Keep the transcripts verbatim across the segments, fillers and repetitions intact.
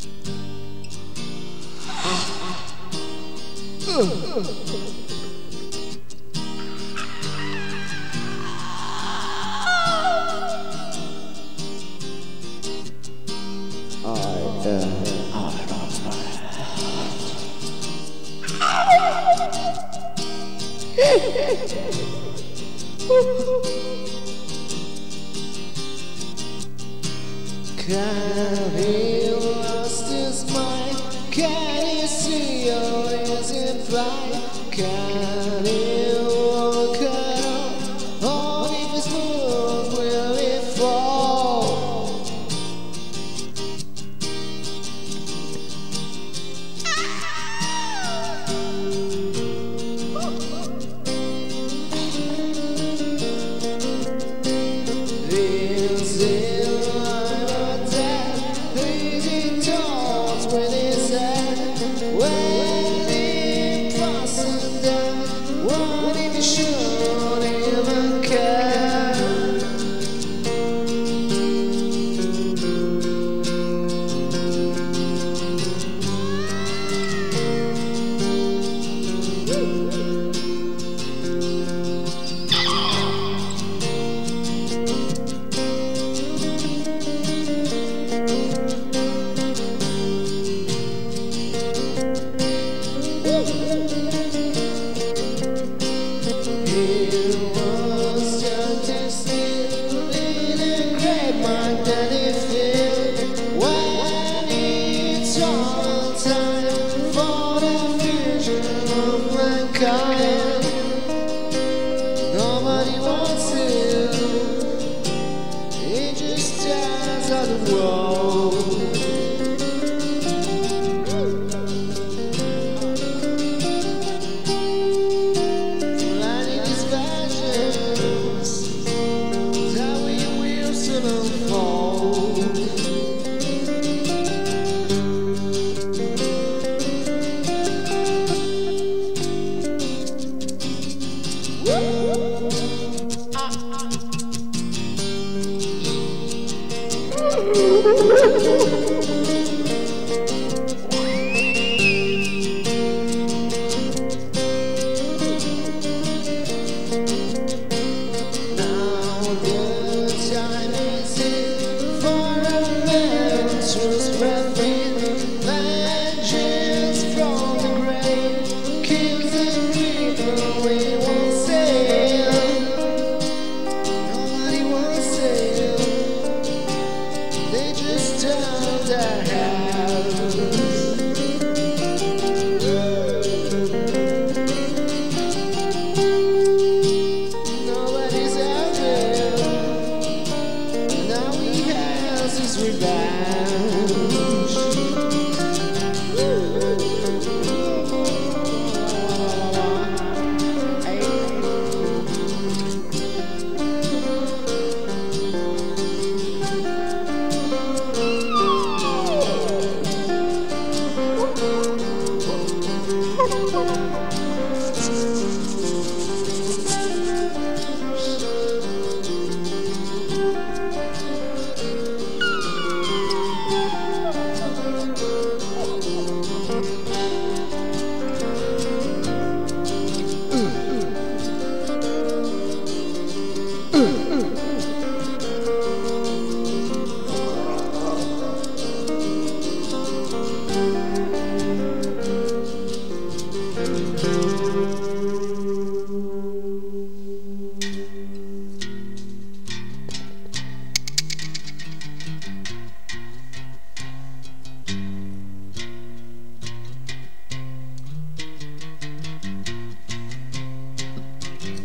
Can he lost his mind? Can he see or is it blind? Can he walk at all? Or if his move will it fall? Is it alive or dead? Is it tossed with his head? When it passes down, what if you should even care? Nobody wants it, it just stands on the road. Planning these passions that we will soon unfold.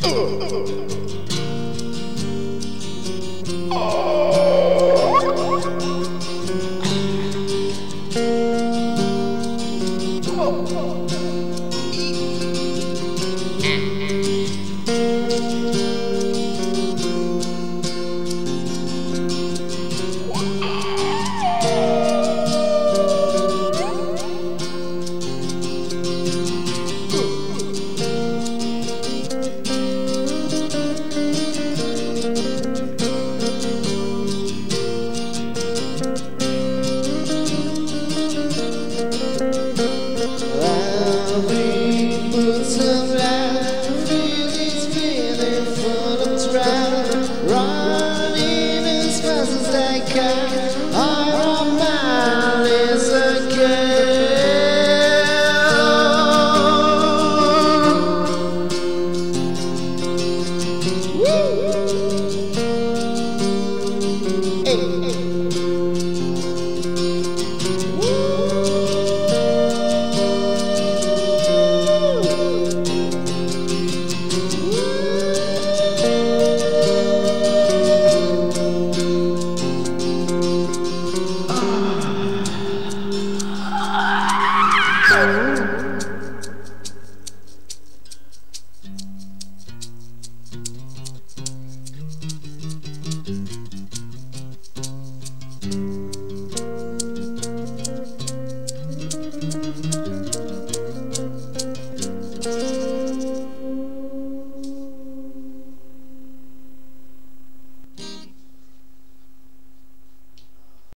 Oh,